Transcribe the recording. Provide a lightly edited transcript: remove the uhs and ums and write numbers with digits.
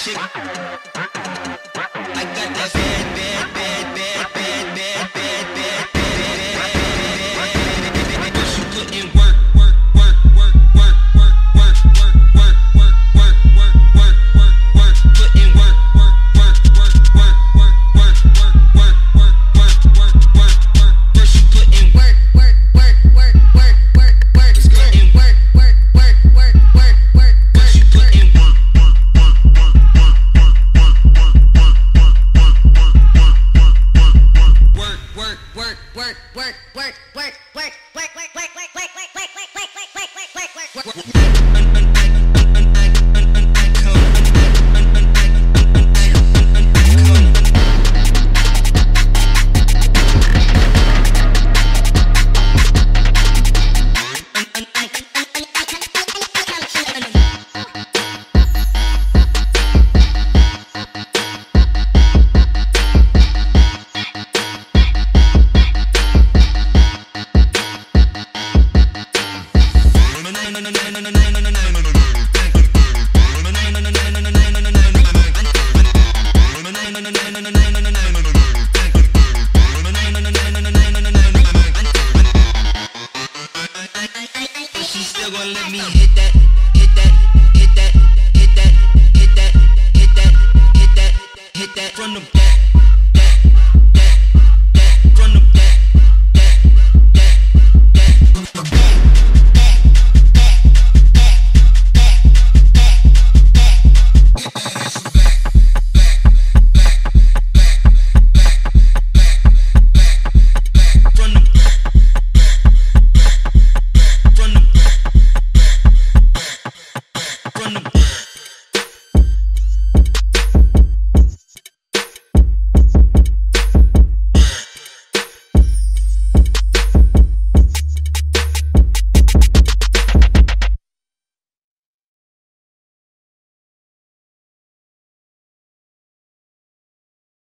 shit. I got that bad, bad.